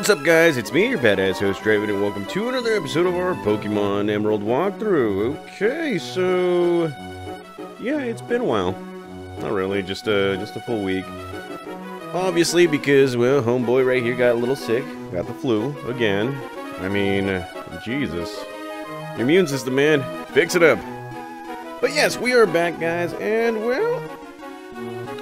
What's up, guys? It's me, your badass host, Draven, and welcome to another episode of our Pokemon Emerald walkthrough. Okay, so yeah, it's been a while. Not really, just a full week. Obviously, because, well, homeboy right here got a little sick, got the flu again. I mean, Jesus. Your immune system, man. Fix it up. But yes, we are back, guys, and, well,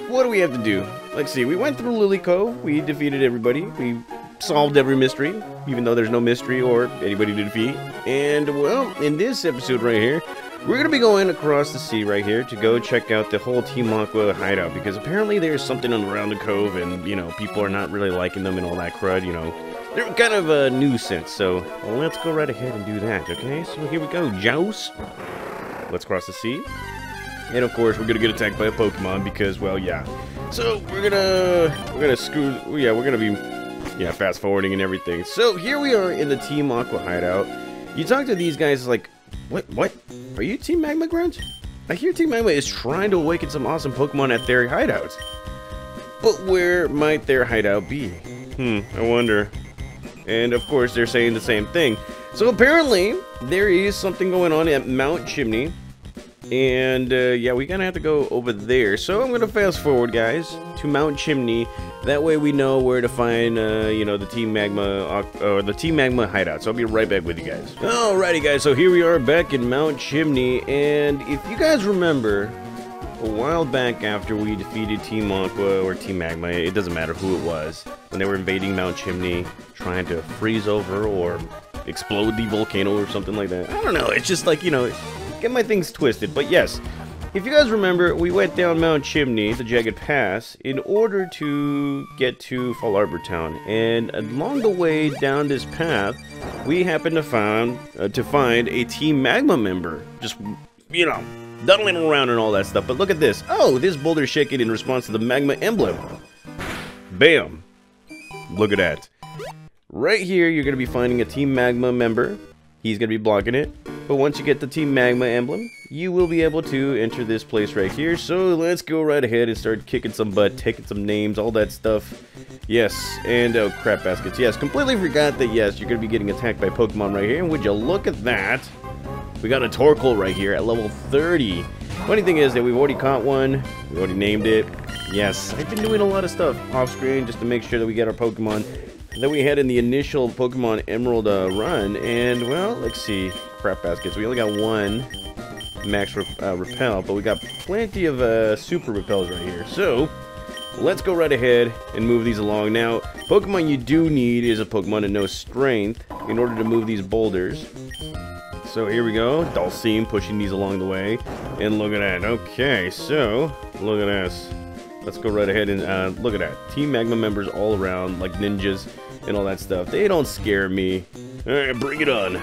what do we have to do? Let's see, we went through Lilycove, we defeated everybody, we solved every mystery, even though there's no mystery or anybody to defeat. And, well, in this episode right here, we're going to be going across the sea right here to go check out the whole Team Aqua hideout, because apparently there's something around the cove and, you know, people are not really liking them and all that crud, you know. They're kind of a nuisance, so let's go right ahead and do that, okay? So here we go, Jouse. Let's cross the sea. And of course, we're gonna get attacked by a Pokemon because, well, yeah. So we're gonna be fast forwarding and everything. So here we are in the Team Aqua hideout. You talk to these guys like, what? Are you Team Magma, Grunge? I hear Team Magma is trying to awaken some awesome Pokemon at their hideouts. But where might their hideout be? I wonder. And of course, they're saying the same thing. So apparently, there is something going on at Mount Chimney. And, yeah, we're gonna have to go over there. So I'm gonna fast forward, guys, to Mount Chimney. That way we know where to find, you know, the Team Magma, or the Team Magma hideout. So I'll be right back with you guys. Alrighty, guys, so here we are back in Mount Chimney. And if you guys remember, a while back after we defeated Team Aqua or Team Magma, it doesn't matter who it was, when they were invading Mount Chimney, trying to freeze over or explode the volcano or something like that. I don't know, it's just like, you know, get my things twisted. But yes, if you guys remember, we went down Mount Chimney, the Jagged Pass, in order to get to Fall Arbor Town. And along the way down this path, we happened to find a Team Magma member. Just, you know, dawdling around and all that stuff. But look at this. Oh, this boulder is shaking in response to the Magma emblem. Bam. Look at that. Right here, you're going to be finding a Team Magma member. He's going to be blocking it. But once you get the Team Magma emblem, you will be able to enter this place right here. So let's go right ahead and start kicking some butt, taking some names, all that stuff. Yes, and oh, crap baskets. Yes, completely forgot that, yes, you're going to be getting attacked by Pokemon right here. And would you look at that? We got a Torkoal right here at level 30. Funny thing is that we've already caught one. We already named it. Yes, I've been doing a lot of stuff off screen just to make sure that we get our Pokemon that we had in the initial Pokemon Emerald run. And, well, let's see. Crap baskets. We only got one max repel, but we got plenty of super repels right here. So let's go right ahead and move these along. Now, Pokemon you do need is a Pokemon that knows strength in order to move these boulders. So here we go. Dalsim pushing these along the way. And look at that. Okay, so look at us. Let's go right ahead and look at that. Team Magma members all around, like ninjas and all that stuff. They don't scare me. All right, bring it on.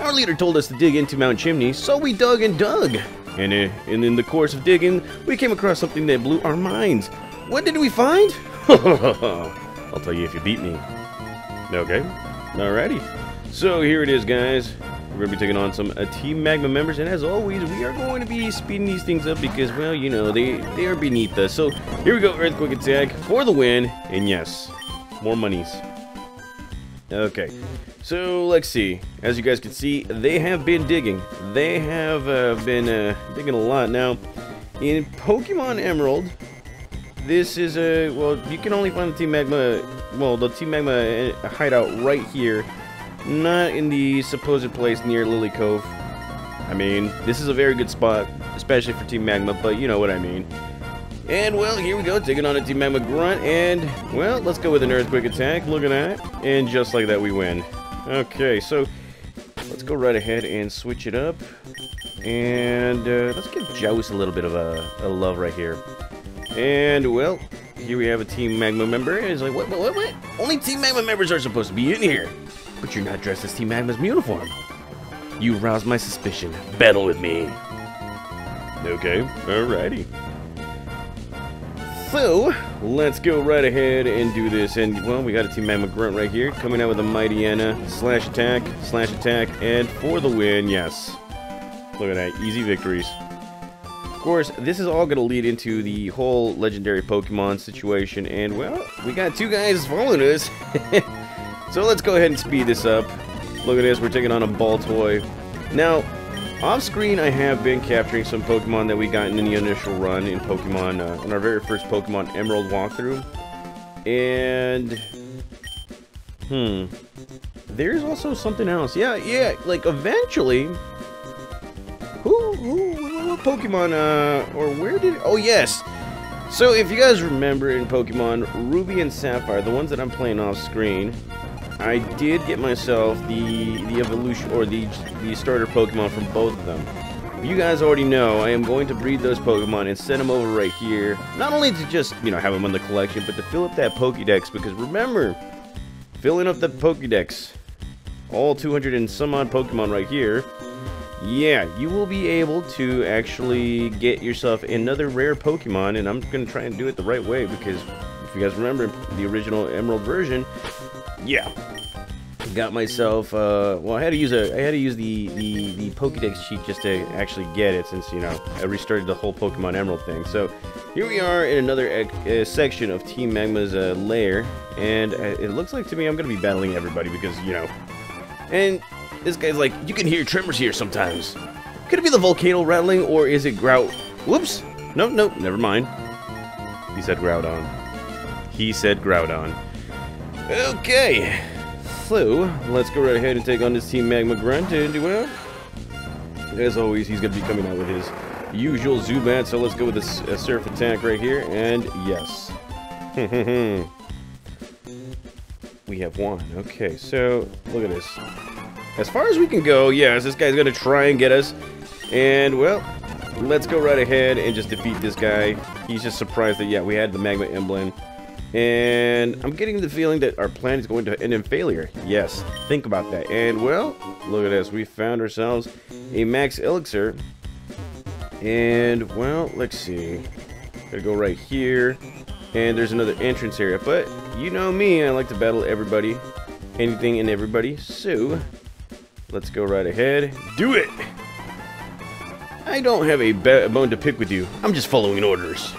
Our leader told us to dig into Mount Chimney, so we dug and dug. And in the course of digging, we came across something that blew our minds. What did we find? I'll tell you if you beat me. Okay. Alrighty. So here it is, guys. We're going to be taking on some Team Magma members, and as always, we are going to be speeding these things up because, well, you know, they are beneath us. So here we go, Earthquake Attack for the win, and yes, more monies. Okay, so let's see. As you guys can see, they have been digging. They have been digging a lot. Now, in Pokemon Emerald, this is a, well, you can only find the Team Magma, well, the Team Magma hideout right here. Not in the supposed place near Lilycove. I mean, this is a very good spot, especially for Team Magma, but you know what I mean. And, well, here we go, taking on a Team Magma grunt, and, well, let's go with an Earthquake Attack. Look at that. And just like that, we win. Okay, so let's go right ahead and switch it up. And let's give Jouse a little bit of a love right here. And, well, here we have a Team Magma member, and it's like, what? Only Team Magma members are supposed to be in here. But you're not dressed as Team Magma's uniform. You roused my suspicion. Battle with me. Okay, alrighty. So, let's go right ahead and do this. And, well, we got a Team Magma grunt right here. Coming out with a Mightyena. Slash attack. And for the win, yes. Look at that. Easy victories. Of course, this is all going to lead into the whole legendary Pokemon situation, and well, we got two guys following us. So let's go ahead and speed this up. Look at this, we're taking on a Baltoy. Now, off screen, I have been capturing some Pokemon that we got in the initial run in Pokemon, in our very first Pokemon Emerald walkthrough. And there's also something else. Yeah, like eventually, what Pokemon, or where did it, oh yes, so if you guys remember in Pokemon Ruby and Sapphire, the ones that I'm playing off screen, I did get myself the evolution, or the starter Pokemon from both of them. You guys already know, I am going to breed those Pokemon and send them over right here, not only to just, you know, have them in the collection, but to fill up that Pokédex, because remember, filling up the Pokédex, all 200 and some odd Pokemon right here, yeah, you will be able to actually get yourself another rare Pokemon, and I'm going to try and do it the right way, because if you guys remember the original Emerald version, yeah, got myself, well, I had to use the Pokédex sheet just to actually get it, since, you know, I restarted the whole Pokemon Emerald thing. So here we are in another section of Team Magma's lair, and it looks like to me I'm going to be battling everybody, because, you know, and this guy's like, you can hear tremors here sometimes. Could it be the volcano rattling, or is it Groudon? Whoops. No, never mind. He said Groudon. Okay. So, let's go right ahead and take on this Team Magma grunt, and well, as always, he's going to be coming out with his usual Zubat, so let's go with this Surf attack right here, and yes. We have one. Okay, so, look at this. As far as we can go, yes, this guy's gonna try and get us. And, well, let's go right ahead and just defeat this guy. He's just surprised that, yeah, we had the Magma Emblem. And I'm getting the feeling that our plan is going to end in failure. Yes, think about that. And, well, look at this. We found ourselves a Max Elixir. And, well, let's see. Gotta go right here. And there's another entrance area. But, you know me, I like to battle everybody. Anything and everybody. So, let's go right ahead. Do it! I don't have a bone to pick with you. I'm just following orders.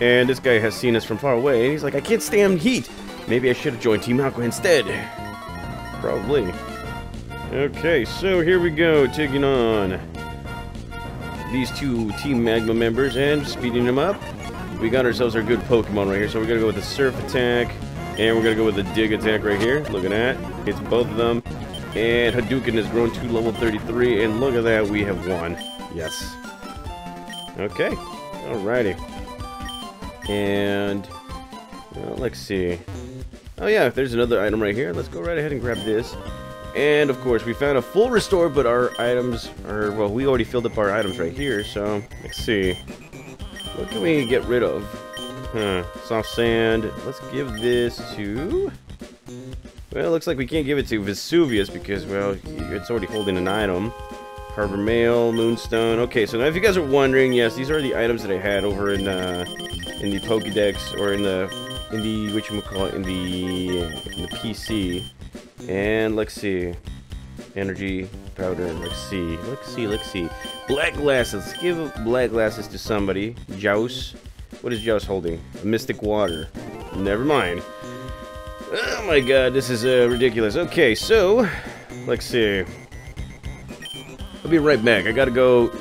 And this guy has seen us from far away, and he's like, I can't stand heat. Maybe I should have joined Team Aqua instead. Probably. Okay, so here we go, taking on these two Team Magma members and speeding them up. We got ourselves our good Pokemon right here, so we're gonna go with the Surf attack, and we're gonna go with the Dig attack right here. Look at that. Hits both of them. And Hadouken has grown to level 33, and look at that, we have won. Yes. Okay. Alrighty. And, well, let's see. Oh yeah, there's another item right here. Let's go right ahead and grab this. And, of course, we found a full restore, but our items are, well, we already filled up our items right here, so, let's see. What can we get rid of? Soft sand. Let's give this to... Well, it looks like we can't give it to Vesuvius because, well, it's already holding an item. Harbor Mail, Moonstone. Okay, so now if you guys are wondering, yes, these are the items that I had over in the Pokédex, or in the whatchamacallit, in the PC. And let's see, energy powder. Let's see. Black glasses. Let's give black glasses to somebody. Jouse. What is Jouse holding? A mystic water. Never mind. Oh my god, this is ridiculous. Okay, so, let's see. I'll be right back. I gotta go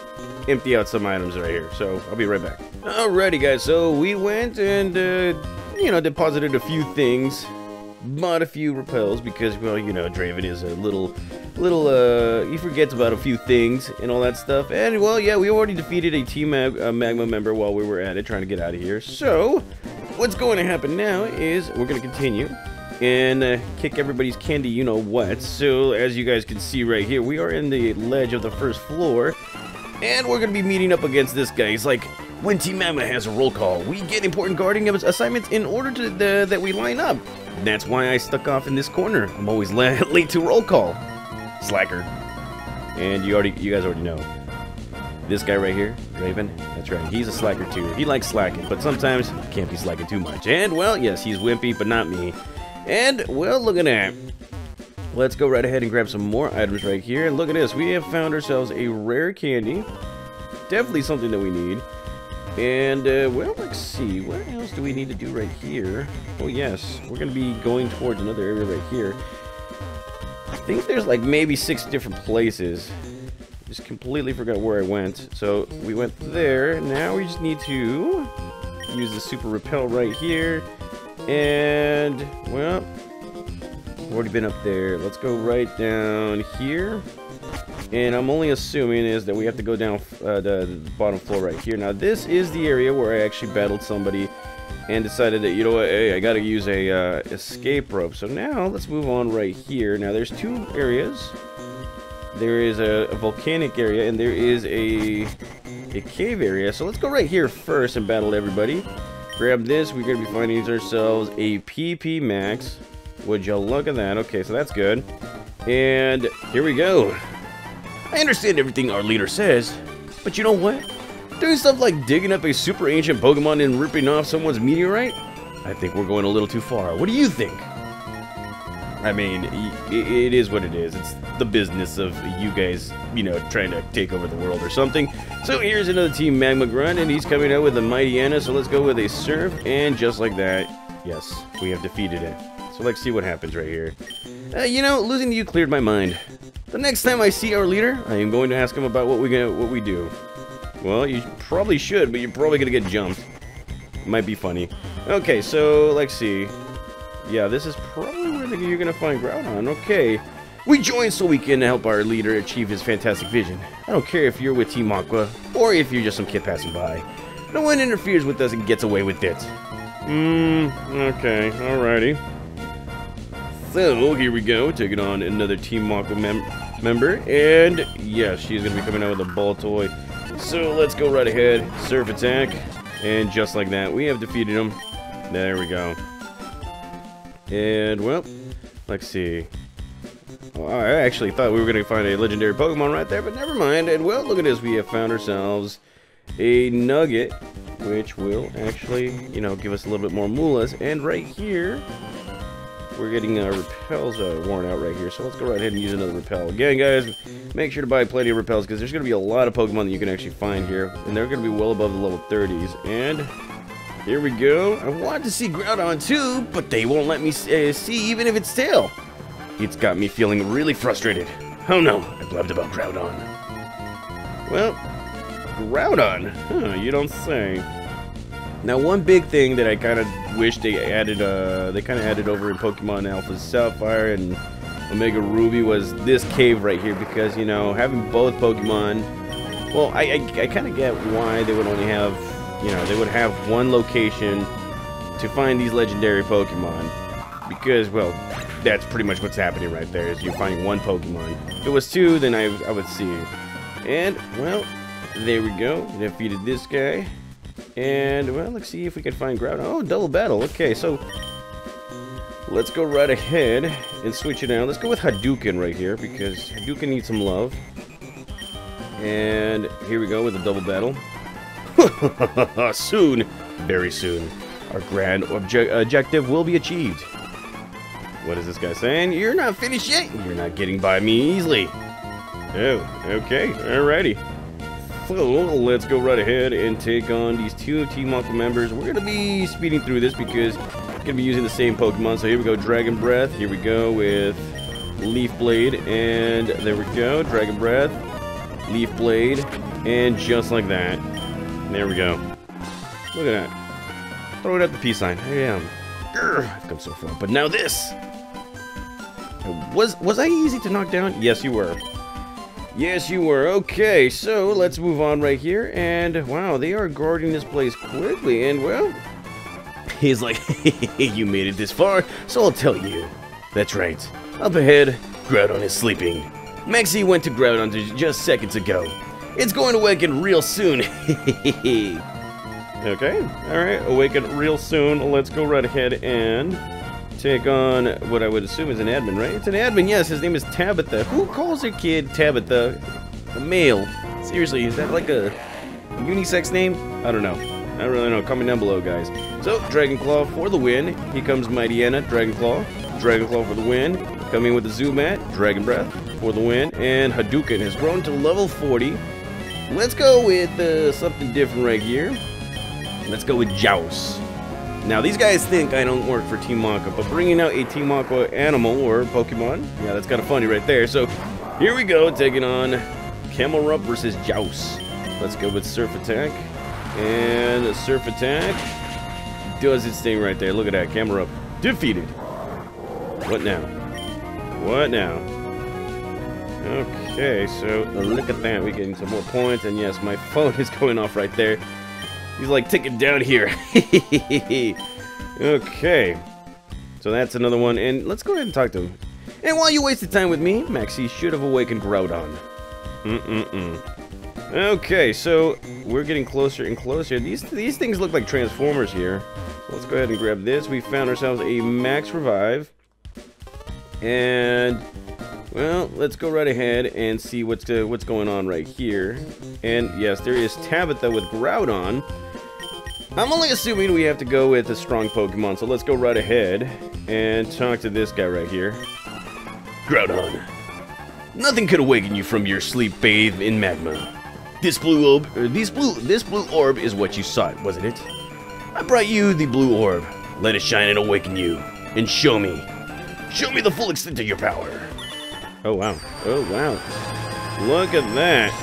empty out some items right here, so I'll be right back. Alrighty guys, so we went and, you know, deposited a few things. Bought a few repels because, well, you know, Draven is a little, he forgets about a few things and all that stuff. And, well, yeah, we already defeated a Team Magma member while we were at it, trying to get out of here. So, what's going to happen now is we're going to continue and kick everybody's candy, you know what. So as you guys can see right here, we are in the ledge of the first floor, and we're gonna be meeting up against this guy. He's like, when Team Magma has a roll call, we get important guarding assignments in order to that we line up. That's why I stuck off in this corner. I'm always late to roll call, slacker. And you guys already know this guy right here, Raven, that's right, he's a slacker too. He likes slacking, but sometimes can't be slacking too much. And, well, yes, he's wimpy, but not me. And, well, look at that. Let's go right ahead and grab some more items right here. And look at this, we have found ourselves a rare candy. definitely something that we need. And, well, let's see. What else do we need to do right here? Oh, yes. We're going to be going towards another area right here. I think there's, like, maybe 6 different places. Just completely forgot where I went. So, we went there. Now we just need to use the super repel right here. And, well, I've already been up there. Let's go right down here. And I'm only assuming is that we have to go down the bottom floor right here. Now, this is the area where I actually battled somebody and decided that, you know what, hey, I gotta use a escape rope. So now, let's move on right here. Now, there's 2 areas. There is a volcanic area, and there is a cave area. So let's go right here first and battle everybody. Grab this. We're gonna be finding ourselves a PP Max. Would you look at that? Okay, so that's good. And here we go. I understand everything our leader says, but you know what? Doing stuff like digging up a super ancient Pokemon and ripping off someone's meteorite? I think we're going a little too far. What do you think? I mean, it is what it is. It's the business of you guys, you know, trying to take over the world or something. So here's another Team Magma grunt, and he's coming out with a Mightyena, so let's go with a Surf, and just like that, yes, we have defeated it. So let's see what happens right here. You know, losing to you cleared my mind. The next time I see our leader, I am going to ask him about what we do. Well, you probably should, but you're probably gonna get jumped. Might be funny. Okay, so let's see. Yeah, this is probably where you're gonna find Groudon. Okay, we join so we can help our leader achieve his fantastic vision. I don't care if you're with Team Aqua or if you're just some kid passing by. No one interferes with us and gets away with it. Okay, alrighty. So, here we go, taking on another Team Aqua member, and yes, she's going to be coming out with a Baltoy. So, let's go right ahead, Surf Attack, and just like that, we have defeated him. There we go. And, well, let's see. Well, I actually thought we were going to find a legendary Pokemon right there, but never mind. And, well, look at this, we have found ourselves a Nugget, which will actually, you know, give us a little bit more moolas, and right here... We're getting our repels worn out right here, so let's go right ahead and use another repel. Again, guys, make sure to buy plenty of repels, because there's going to be a lot of Pokemon that you can actually find here, and they're going to be well above the level 30s. And here we go. I want to see Groudon too, but they won't let me see even if it's tail. It's got me feeling really frustrated. Oh no, I blabbed about Groudon. Well, Groudon, huh, you don't say. Now, one big thing that I kind of wish they added, over in Pokemon Alpha Sapphire and Omega Ruby was this cave right here, because, you know, having both Pokemon, well, I kind of get why they would only have, you know, they would have one location to find these legendary Pokemon, because, well, that's pretty much what's happening right there, is you're finding one Pokemon. If it was 2, then I would see. And, well, there we go, defeated this guy. And, well, let's see if we can find Groudon. Oh, double battle. Okay, so let's go right ahead and switch it out. Let's go with Hadouken right here, because Hadouken needs some love. And here we go with a double battle. Soon, very soon, our grand objective will be achieved. What is this guy saying? You're not finished yet. You're not getting by me easily. Oh, okay. Alrighty. So, let's go right ahead and take on these 2 Team Aqua members. We're going to be speeding through this because we're going to be using the same Pokemon. So, here we go, Dragon Breath. Here we go with Leaf Blade. And there we go, Dragon Breath, Leaf Blade. And just like that. There we go. Look at that. Throw it at the peace sign. I am. I've come so far. But now this. Was I easy to knock down? Yes, you were. Yes, you were. Okay, so let's move on right here. And, wow, they are guarding this place quickly. And, well, he's like, you made it this far, so I'll tell you. That's right. Up ahead, Groudon is sleeping. Maxie went to Groudon just seconds ago. It's going to awaken real soon. Okay, all right, awaken real soon. Let's go right ahead and... take on what I would assume is an admin, right? It's an admin, yes. His name is Tabitha. Who calls her kid Tabitha? A male. Seriously, is that like a unisex name? I don't know. I don't really know. Comment down below, guys. So, Dragon Claw for the win. Here comes Mightyena, Dragon Claw. Dragon Claw for the win. Coming with the Zubat, Dragon Breath for the win. And Hadouken has grown to level 40. Let's go with something different right here. Let's go with Jouse. Now, these guys think I don't work for Team Aqua, but bringing out a Team Aqua animal or Pokemon, yeah, that's kind of funny right there. So, here we go, taking on Camerupt versus Jouse. Let's go with Surf Attack. And a Surf Attack does its thing right there. Look at that, Camerupt defeated. What now? What now? Okay, so look at that. We're getting some more points, and yes, my phone is going off right there. He's like, take it down here. Okay. So that's another one, and let's go ahead and talk to him. And while you wasted time with me, Maxie should have awakened Groudon. Okay, so we're getting closer and closer. These things look like Transformers here. So let's go ahead and grab this. We found ourselves a Max Revive. And well, let's go right ahead and see what's going on right here. And yes, there is Tabitha with Groudon. I'm only assuming we have to go with a strong Pokemon, so let's go right ahead and talk to this guy right here. Groudon, nothing could awaken you from your sleep bathed in magma. This blue orb is what you sought, wasn't it? I brought you the blue orb. Let it shine and awaken you, and show me. Show me the full extent of your power. Oh, wow. Oh, wow. Look at that.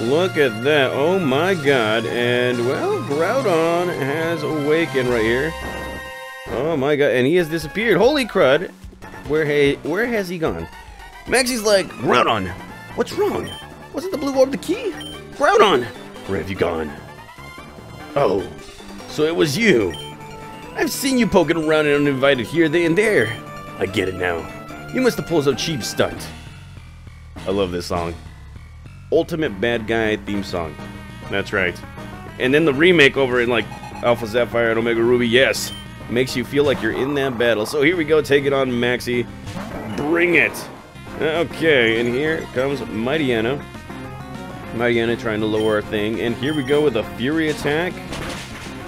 Look at that. Oh, my God. And, well, Groudon has awakened right here. Oh, my God. And he has disappeared. Holy crud. Where has he gone? Maxie's like, Groudon, what's wrong? Wasn't the blue orb the key? Groudon, where have you gone? Oh, so it was you. I've seen you poking around and uninvited here, there, and there. I get it now. You must have pulled some cheap stunt. I love this song. Ultimate Bad Guy theme song. That's right. And then the remake over in like Alpha Sapphire and Omega Ruby, yes. Makes you feel like you're in that battle. So here we go, take it on Maxie. Bring it. Okay, and here comes Mightyena. Mightyena trying to lower our thing. And here we go with a Fury Attack.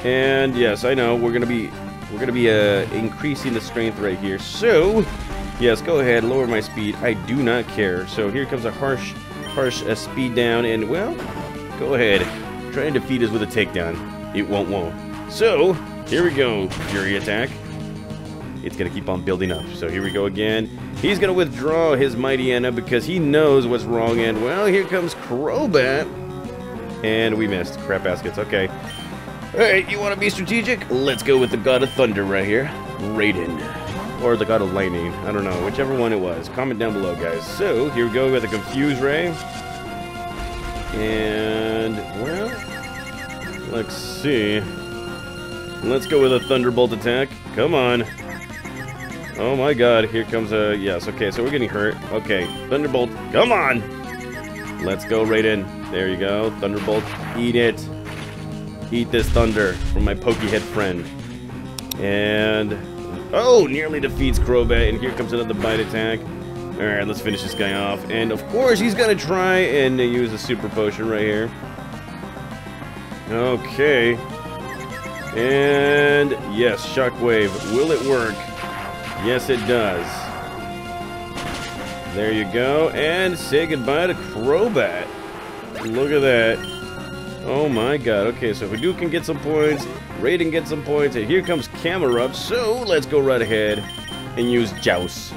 And yes, I know we're gonna be increasing the strength right here. So yes, go ahead, lower my speed. I do not care. So here comes a harsh speed down, and well, go ahead, try and defeat us with a takedown. It won't. So here we go, Fury Attack. It's gonna keep on building up. So here we go again. He's gonna withdraw his Mightyena because he knows what's wrong. And well, here comes Crobat, and we missed. Crap baskets. Okay. Alright, you want to be strategic? Let's go with the God of Thunder right here, Raiden. Or the God of Lightning, I don't know, whichever one it was. Comment down below, guys. So, here we go with a Confuse Ray. And, well, let's see. Let's go with a Thunderbolt attack. Come on. Oh my god, here comes a, yes, okay, so we're getting hurt. Okay, Thunderbolt, come on! Let's go, Raiden. There you go, Thunderbolt, eat it. Eat this thunder from my Pokehead friend. And oh, nearly defeats Crobat, and here comes another bite attack. All right, let's finish this guy off. And of course, he's gonna try and use a super potion right here. Okay. And yes, Shockwave. Will it work? Yes, it does. There you go. And say goodbye to Crobat. Look at that. Oh my god, okay, so Hadouken gets some points, Raiden gets some points, and here comes Camerupt, so let's go right ahead and use Jouse.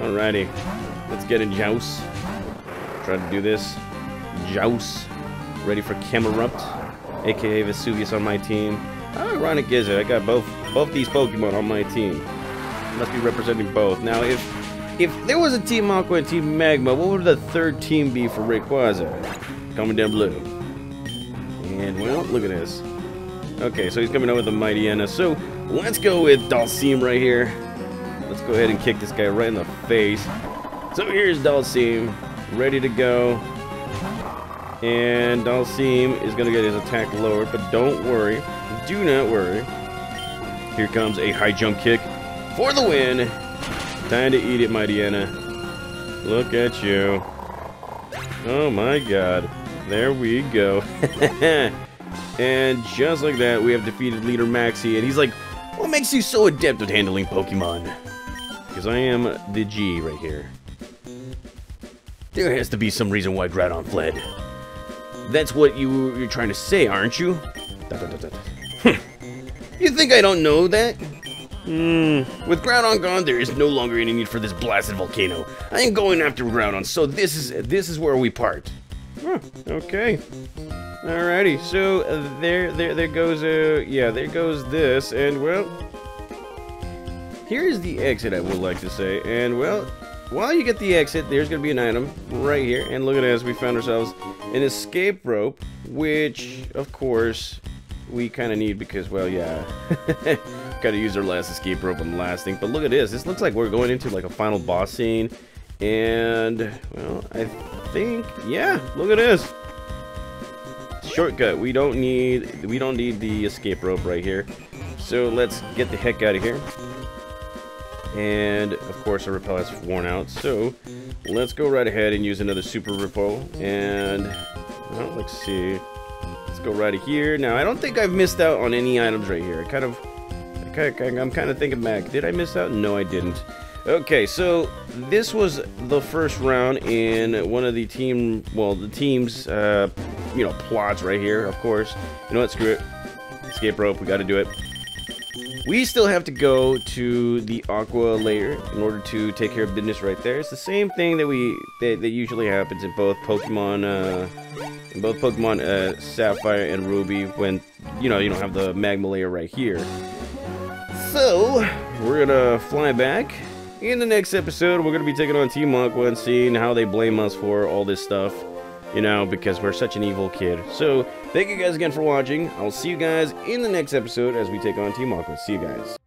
Alrighty, let's get in Jouse. Try to do this. Jouse, ready for Camerupt, aka Vesuvius on my team. How ironic is it? I got both these Pokemon on my team. Must be representing both. Now, if there was a Team Aqua and Team Magma, what would the third team be for Rayquaza? Comment down below. And, well, look at this. Okay, so he's coming out with a Mightyena. So, let's go with Dalsim right here. Let's go ahead and kick this guy right in the face. So, here's Dalsim, ready to go. And Dalsim is going to get his attack lowered, but don't worry. Do not worry. Here comes a high jump kick for the win. Time to eat it, Mightyena. Look at you. Oh, my God. There we go. And just like that, we have defeated leader Maxie, and he's like, what makes you so adept at handling Pokemon? Because I am the G right here. There has to be some reason why Groudon fled. That's what you're trying to say, aren't you? You think I don't know that? With Groudon gone, there is no longer any need for this blasted volcano. I ain't going after Groudon, so this is where we part. Huh, okay. Alrighty, so there goes yeah, there goes this, and well, here is the exit, I would like to say, and well, while you get the exit, there's gonna be an item right here, and look at us, we found ourselves an escape rope, which of course we kind of need because, well, yeah, gotta use our last escape rope on the last thing. But look at this, this looks like we're going into like a final boss scene, and well, I think, yeah, look at this. Shortcut. We don't need the escape rope right here. So let's get the heck out of here. And of course, our repel has worn out. So let's go right ahead and use another super repel. And well, let's see. Let's go right here. Now I don't think I've missed out on any items right here. I'm kind of thinking back. Did I miss out? No, I didn't. Okay, so this was the first round in one of the team's. You know, plots right here, of course. You know what, screw it. Escape rope, we gotta do it. We still have to go to the Aqua layer in order to take care of business right there. It's the same thing that that usually happens in both Pokemon Sapphire and Ruby when, you know, you don't have the magma layer right here. So, we're gonna fly back. In the next episode, we're gonna be taking on Team Aqua and seeing how they blame us for all this stuff. You know, because we're such an evil kid. So, thank you guys again for watching. I'll see you guys in the next episode as we take on Team Aqua. See you guys.